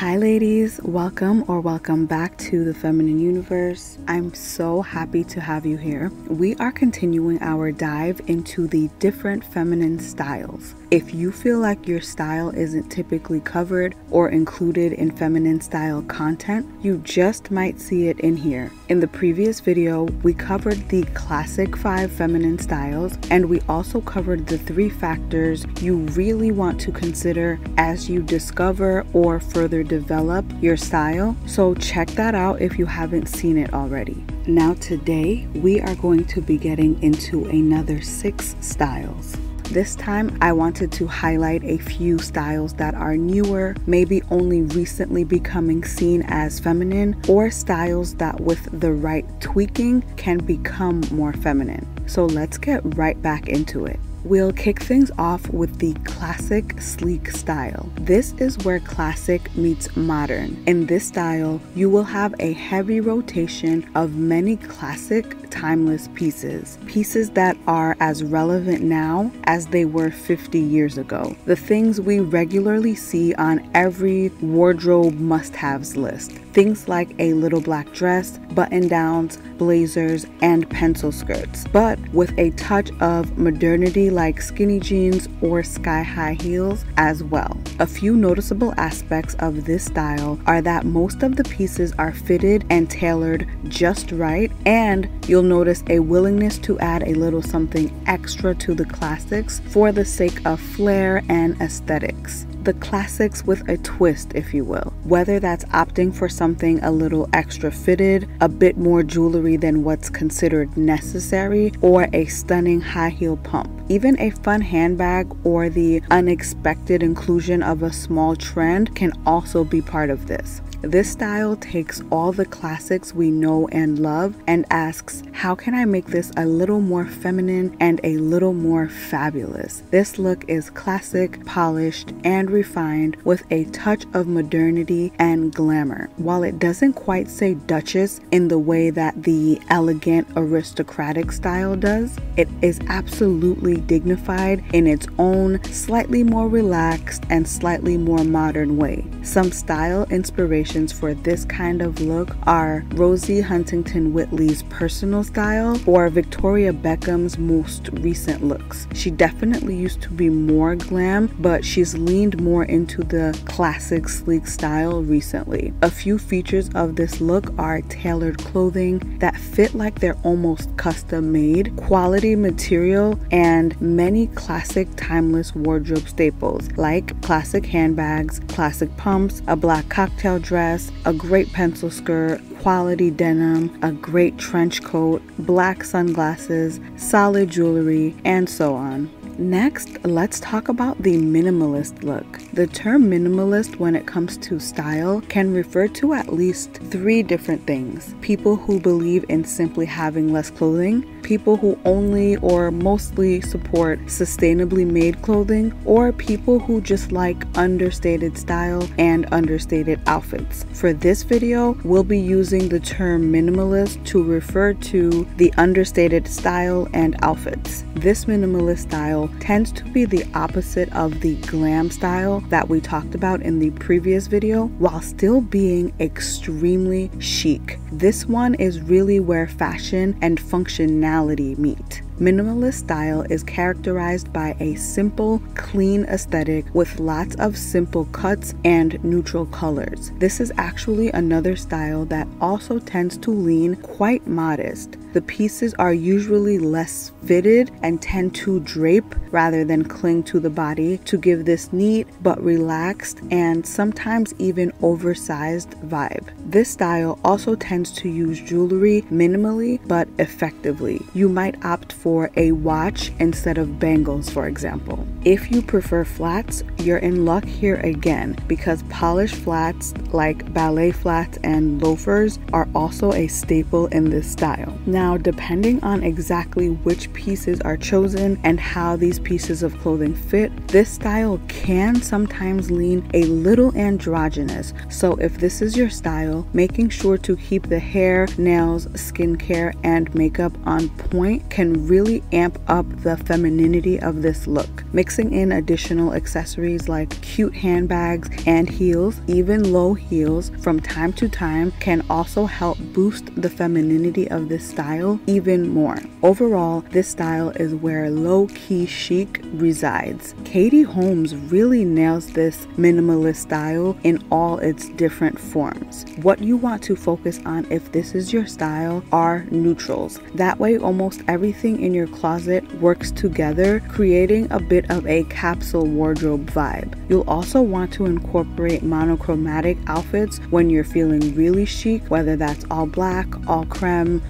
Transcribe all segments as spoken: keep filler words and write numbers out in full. Hi ladies, welcome or welcome back to The Feminine Universe. I'm so happy to have you here. We are continuing our dive into the different feminine styles. If you feel like your style isn't typically covered or included in feminine style content, you just might see it in here. In the previous video, we covered the classic five feminine styles, and we also covered the three factors you really want to consider as you discover or further develop your style, so check that out if you haven't seen it already. Now today we are going to be getting into another six styles. This time I wanted to highlight a few styles that are newer, maybe only recently becoming seen as feminine, or styles that with the right tweaking can become more feminine. So let's get right back into it. We'll kick things off with the classic sleek style. This is where classic meets modern. In this style, you will have a heavy rotation of many classic timeless pieces, pieces that are as relevant now as they were fifty years ago. The things we regularly see on every wardrobe must-haves list. Things like a little black dress, button-downs, blazers, and pencil skirts, but with a touch of modernity like skinny jeans or sky-high heels as well. A few noticeable aspects of this style are that most of the pieces are fitted and tailored just right, and you'll notice a willingness to add a little something extra to the classics for the sake of flair and aesthetics. The classics with a twist, if you will. Whether that's opting for something a little extra fitted, a bit more jewelry than what's considered necessary, or a stunning high heel pump. Even a fun handbag or the unexpected inclusion of a small trend can also be part of this. This style takes all the classics we know and love and asks, how can I make this a little more feminine and a little more fabulous? This look is classic, polished, and refined with a touch of modernity and glamour. While it doesn't quite say Duchess in the way that the elegant aristocratic style does, it is absolutely dignified in its own slightly more relaxed and slightly more modern way. Some style inspiration for this kind of look are Rosie Huntington-Whiteley's personal style or Victoria Beckham's most recent looks. She definitely used to be more glam, but she's leaned more into the classic sleek style recently. A few features of this look are tailored clothing that fit like they're almost custom made, quality material, and many classic timeless wardrobe staples like classic handbags, classic pumps, a black cocktail dress, a great pencil skirt, quality denim, a great trench coat, black sunglasses, solid jewelry, and so on. Next, let's talk about the minimalist look. The term minimalist when it comes to style can refer to at least three different things. People who believe in simply having less clothing, people who only or mostly support sustainably made clothing, or people who just like understated style and understated outfits. For this video, we'll be using the term minimalist to refer to the understated style and outfits. This minimalist style tends to be the opposite of the glam style that we talked about in the previous video, while still being extremely chic. This one is really where fashion and functionality meet. Minimalist style is characterized by a simple, clean aesthetic with lots of simple cuts and neutral colors. This is actually another style that also tends to lean quite modest. The pieces are usually less fitted and tend to drape rather than cling to the body to give this neat but relaxed and sometimes even oversized vibe. This style also tends to use jewelry minimally but effectively. You might opt for a watch instead of bangles, for example. If you prefer flats, you're in luck here again, because polished flats like ballet flats and loafers are also a staple in this style. Now, depending on exactly which pieces are chosen and how these pieces of clothing fit, this style can sometimes lean a little androgynous. So if this is your style, making sure to keep the hair, nails, skincare, and makeup on point can really really amp up the femininity of this look, mixing in additional accessories like cute handbags and heels. Even low heels from time to time can also help boost the femininity of this style even more. Overall, this style is where low-key chic resides. Katie Holmes really nails this minimalist style in all its different forms. What you want to focus on if this is your style are neutrals. That way almost everything in your closet works together, creating a bit of a capsule wardrobe vibe. You'll also want to incorporate monochromatic outfits when you're feeling really chic, whether that's all black, all creme,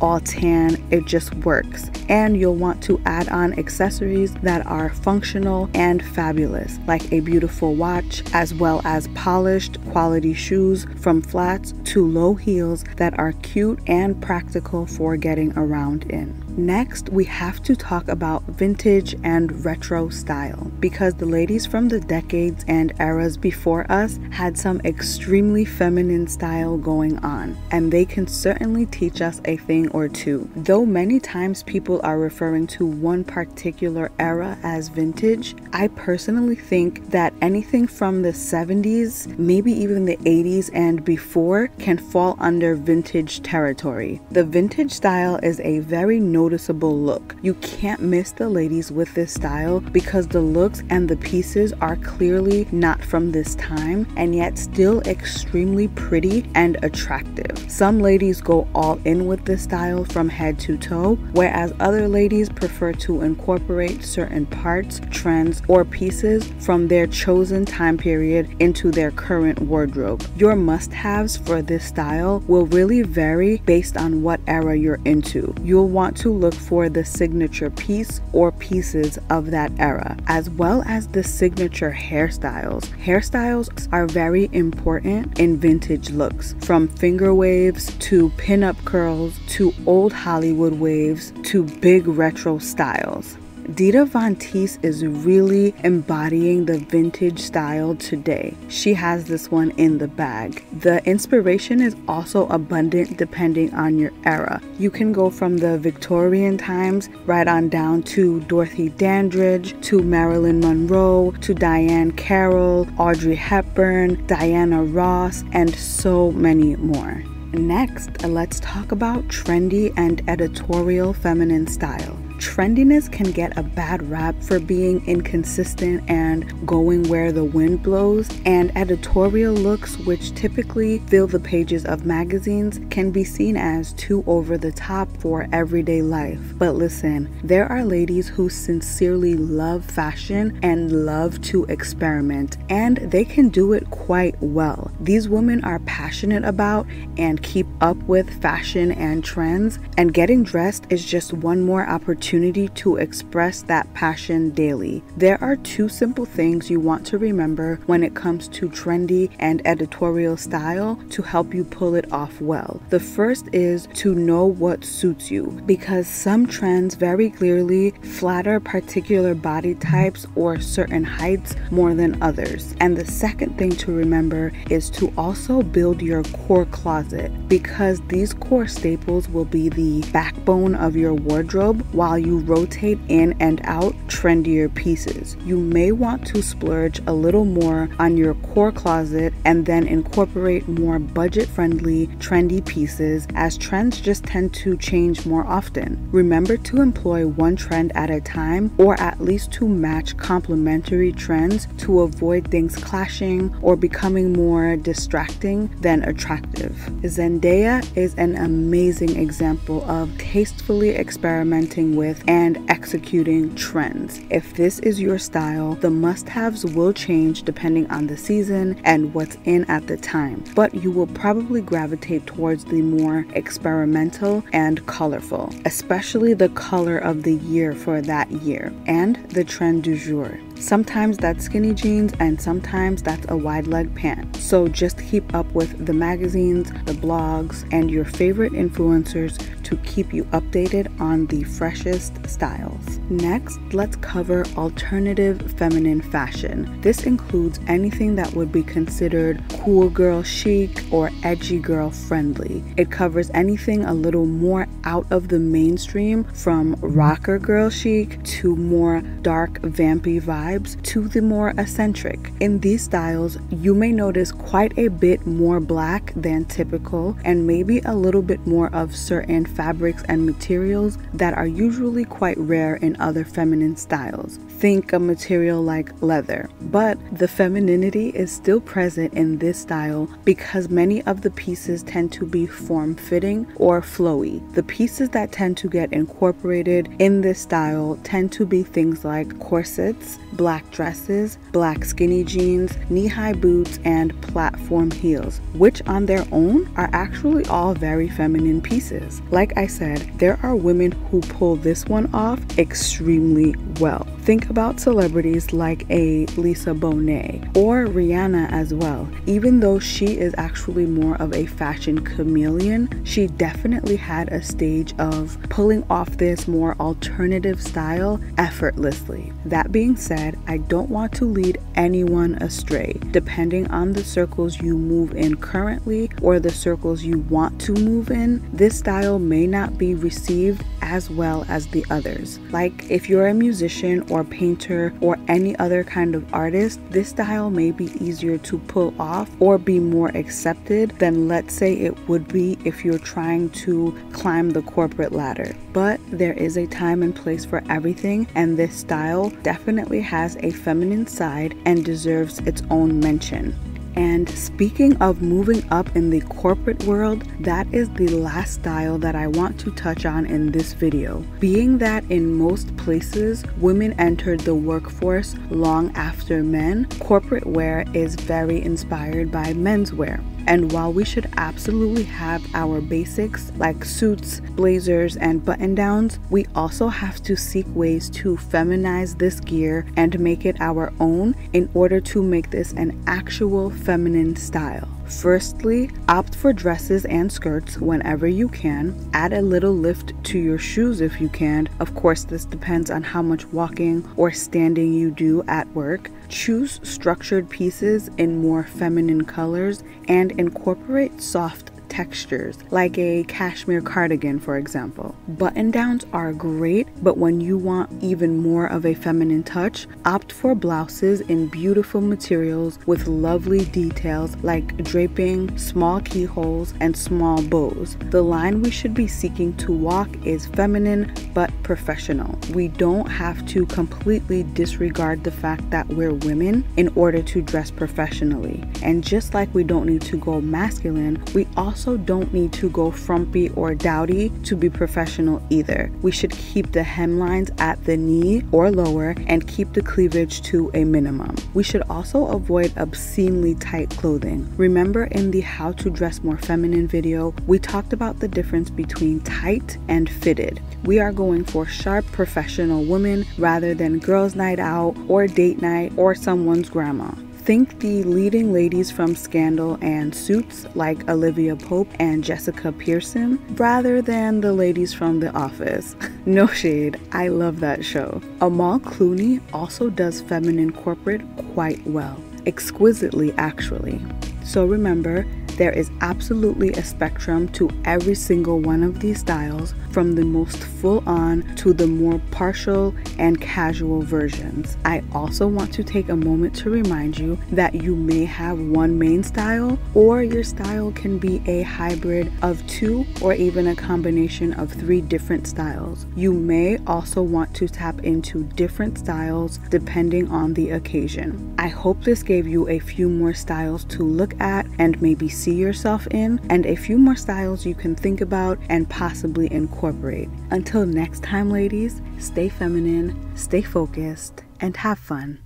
all tan, it just works. And you'll want to add on accessories that are functional and fabulous, like a beautiful watch, as well as polished quality shoes, from flats to low heels that are cute and practical for getting around in. Next, we have to talk about vintage and retro style, because the ladies from the decades and eras before us had some extremely feminine style going on, and they can certainly teach us a thing or two. Though many times people are referring to one particular era as vintage, I personally think that anything from the seventies, maybe even the eighties and before, can fall under vintage territory. The vintage style is a very noticeable noticeable look. You can't miss the ladies with this style because the looks and the pieces are clearly not from this time and yet still extremely pretty and attractive. Some ladies go all in with this style from head to toe, whereas other ladies prefer to incorporate certain parts, trends, or pieces from their chosen time period into their current wardrobe. Your must-haves for this style will really vary based on what era you're into. You'll want to look for the signature piece or pieces of that era, as well as the signature hairstyles. Hairstyles are very important in vintage looks, from finger waves to pin-up curls to old Hollywood waves to big retro styles. Dita Von Teese is really embodying the vintage style today. She has this one in the bag. The inspiration is also abundant depending on your era. You can go from the Victorian times right on down to Dorothy Dandridge, to Marilyn Monroe, to Diane Carroll, Audrey Hepburn, Diana Ross, and so many more. Next, let's talk about trendy and editorial feminine style. Trendiness can get a bad rap for being inconsistent and going where the wind blows, and editorial looks, which typically fill the pages of magazines, can be seen as too over the top for everyday life. But listen, there are ladies who sincerely love fashion and love to experiment, and they can do it quite well. These women are passionate about and keep up with fashion and trends, and getting dressed is just one more opportunity Opportunity to express that passion daily. There are two simple things you want to remember when it comes to trendy and editorial style to help you pull it off well. The first is to know what suits you, because some trends very clearly flatter particular body types or certain heights more than others. And the second thing to remember is to also build your core closet, because these core staples will be the backbone of your wardrobe while you rotate in and out trendier pieces. You may want to splurge a little more on your core closet and then incorporate more budget-friendly, trendy pieces, as trends just tend to change more often. Remember to employ one trend at a time, or at least to match complementary trends to avoid things clashing or becoming more distracting than attractive. Zendaya is an amazing example of tastefully experimenting with With and executing trends. If this is your style, the must-haves will change depending on the season and what's in at the time, but you will probably gravitate towards the more experimental and colorful, especially the color of the year for that year and the trend du jour. Sometimes that's skinny jeans and sometimes that's a wide leg pant. So just keep up with the magazines, the blogs, and your favorite influencers to keep you updated on the freshest styles. Next, let's cover alternative feminine fashion. This includes anything that would be considered cool girl chic or edgy girl friendly. It covers anything a little more out of the mainstream, from rocker girl chic to more dark vampy vibes to the more eccentric. In these styles, you may notice quite a bit more black than typical, and maybe a little bit more of certain fabrics and materials that are usually quite rare in other feminine styles. Think a material like leather. But the femininity is still present in this style because many of the pieces tend to be form-fitting or flowy. The pieces that tend to get incorporated in this style tend to be things like corsets, black dresses, black skinny jeans, knee-high boots, and platform heels, which on their own are actually all very feminine pieces. Like I said, there are women who pull this one off extremely well. Think about celebrities like a Lisa Bonet or Rihanna as well. Even though she is actually more of a fashion chameleon, she definitely had a stage of pulling off this more alternative style effortlessly. That being said, I don't want to lead anyone astray. Depending on the circles you move in currently or the circles you want to move in, this style may not be received as well as the others. Like if you're a musician or or painter or any other kind of artist, this style may be easier to pull off or be more accepted than, let's say, it would be if you're trying to climb the corporate ladder. But there is a time and place for everything, and this style definitely has a feminine side and deserves its own mention. And speaking of moving up in the corporate world, that is the last style that I want to touch on in this video. Being that in most places, women entered the workforce long after men, corporate wear is very inspired by menswear. And while we should absolutely have our basics like suits, blazers, and button-downs, we also have to seek ways to feminize this gear and make it our own in order to make this an actual feminine style. Firstly, opt for dresses and skirts whenever you can. Add a little lift to your shoes if you can. Of course, this depends on how much walking or standing you do at work. Choose structured pieces in more feminine colors and incorporate soft textures like a cashmere cardigan, for example. Button downs are great, but when you want even more of a feminine touch, opt for blouses in beautiful materials with lovely details like draping, small keyholes, and small bows. The line we should be seeking to walk is feminine but professional. We don't have to completely disregard the fact that we're women in order to dress professionally. And just like we don't need to go masculine, we also Also, don't need to go frumpy or dowdy to be professional either. We should keep the hemlines at the knee or lower and keep the cleavage to a minimum. We should also avoid obscenely tight clothing. Remember in the How to Dress More Feminine video, we talked about the difference between tight and fitted. We are going for sharp professional women rather than girls' night out or date night or someone's grandma. Think the leading ladies from Scandal and Suits like Olivia Pope and Jessica Pearson rather than the ladies from The Office. No shade, I love that show. Amal Clooney also does feminine corporate quite well. Exquisitely, actually. So remember, there is absolutely a spectrum to every single one of these styles, from the most full-on to the more partial and casual versions. I also want to take a moment to remind you that you may have one main style, or your style can be a hybrid of two or even a combination of three different styles. You may also want to tap into different styles depending on the occasion. I hope this gave you a few more styles to look at and maybe see see yourself in, and a few more styles you can think about and possibly incorporate. Until next time, ladies, stay feminine, stay focused, and have fun.